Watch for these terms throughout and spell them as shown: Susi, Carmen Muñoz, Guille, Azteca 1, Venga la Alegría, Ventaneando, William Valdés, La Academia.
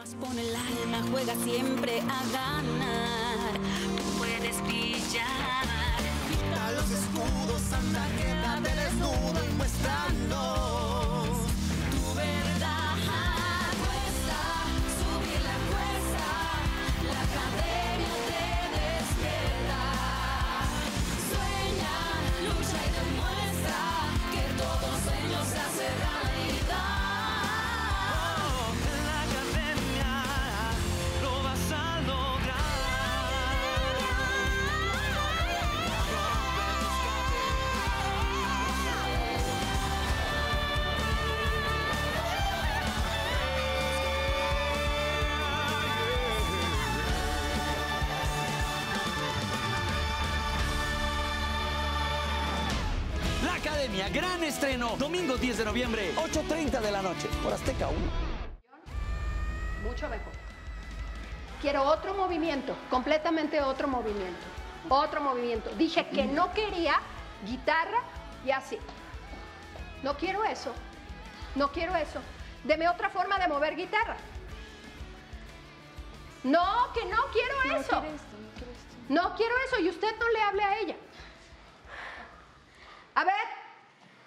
Más con el alma, juega siempre a ganar. Tú puedes brillar. Quita los escudos, anda, quédate desnudo y muéstranos tu verdad. Cuesta, subir la cuesta, la academia te despierta. Sueña, lucha y demuestra que todo sueño se hace realidad. Gran estreno, domingo 10 de noviembre, 8:30 de la noche, por Azteca 1. Mucho mejor. Quiero otro movimiento, completamente otro movimiento. Otro movimiento. Dije que no quería guitarra y así. No quiero eso. No quiero eso. Deme otra forma de mover guitarra. No, que no quiero eso. No quiero eso y usted no le hable a ella. A ver.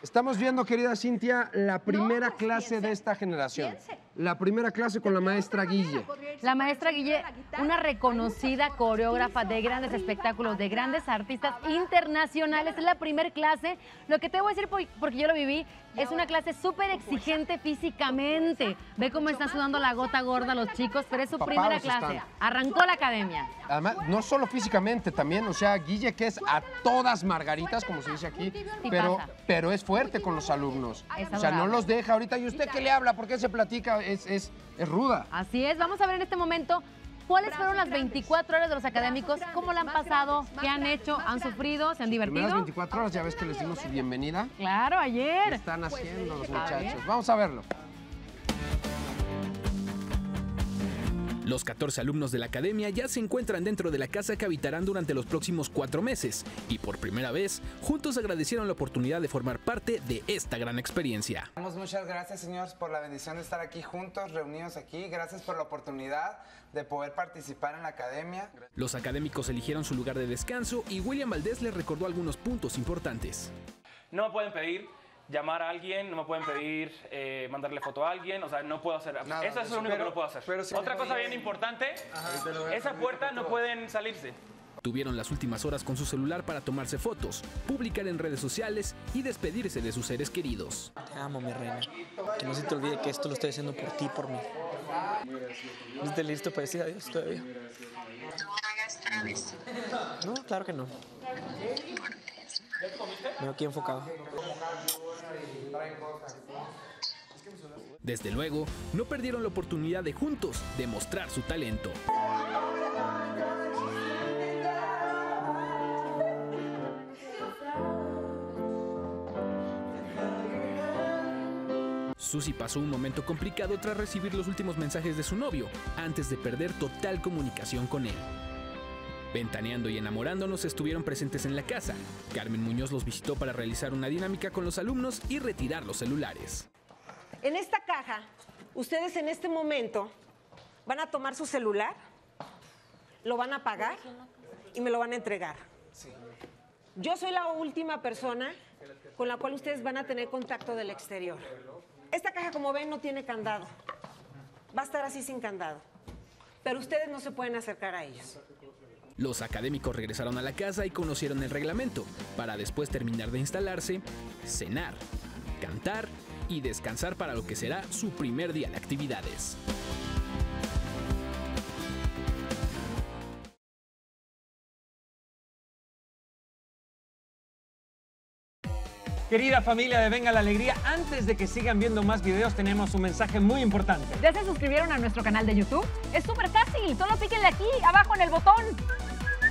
Estamos viendo, querida Cintia, la primera clase de esta generación. La primera clase con la maestra Guille. La maestra Guille, una reconocida coreógrafa de grandes espectáculos, de grandes artistas internacionales. Es la primera clase. Lo que te voy a decir, porque yo lo viví, es una clase súper exigente físicamente. Ve cómo están sudando la gota gorda los chicos, pero es su primera clase. Arrancó la academia. Además, no solo físicamente, también, o sea, Guille, que es a todas margaritas, como se dice aquí, pero es fuerte con los alumnos. O sea, no los deja ahorita. ¿Y usted qué le habla? ¿Por qué se platica? Es ruda. Así es. Vamos a ver en este momento cuáles fueron las 24 horas de los académicos, cómo la han pasado, qué han hecho, han sufrido, se han divertido. Las 24 horas, ya ves que les dimos su bienvenida. Claro, ayer. ¿Qué están haciendo los muchachos? Vamos a verlo. Los 14 alumnos de la academia ya se encuentran dentro de la casa que habitarán durante los próximos 4 meses y por primera vez juntos agradecieron la oportunidad de formar parte de esta gran experiencia. Muchas gracias, señores, por la bendición de estar aquí juntos, reunidos aquí. Gracias por la oportunidad de poder participar en la academia. Los académicos eligieron su lugar de descanso y William Valdés les recordó algunos puntos importantes. No pueden pedir llamar a alguien, no me pueden pedir mandarle foto a alguien, o sea, no puedo hacer nada, eso es lo único que no puedo hacer. Pero si otra cosa bien importante, esa puerta no pueden salirse. Tuvieron las últimas horas con su celular para tomarse fotos, publicar en redes sociales y despedirse de sus seres queridos. Te amo, mi reina. Que no se te olvide que esto lo estoy haciendo por ti y por mí. ¿No estás listo para decir adiós todavía? No, claro que no. Veo aquí enfocado. Desde luego, no perdieron la oportunidad de juntos demostrar su talento. Susi pasó un momento complicado tras recibir los últimos mensajes de su novio, antes de perder total comunicación con él. Ventaneando y Enamorándonos estuvieron presentes en la casa. Carmen Muñoz los visitó para realizar una dinámica con los alumnos y retirar los celulares. En esta caja, ustedes en este momento van a tomar su celular, lo van a apagar y me lo van a entregar. Yo soy la última persona con la cual ustedes van a tener contacto del exterior. Esta caja, como ven, no tiene candado. Va a estar así sin candado. Pero ustedes no se pueden acercar a ellos. Los académicos regresaron a la casa y conocieron el reglamento, para después terminar de instalarse, cenar, cantar y descansar para lo que será su primer día de actividades. Querida familia de Venga la Alegría, antes de que sigan viendo más videos, tenemos un mensaje muy importante. ¿Ya se suscribieron a nuestro canal de YouTube? Es súper fácil, solo píquenle aquí, abajo en el botón.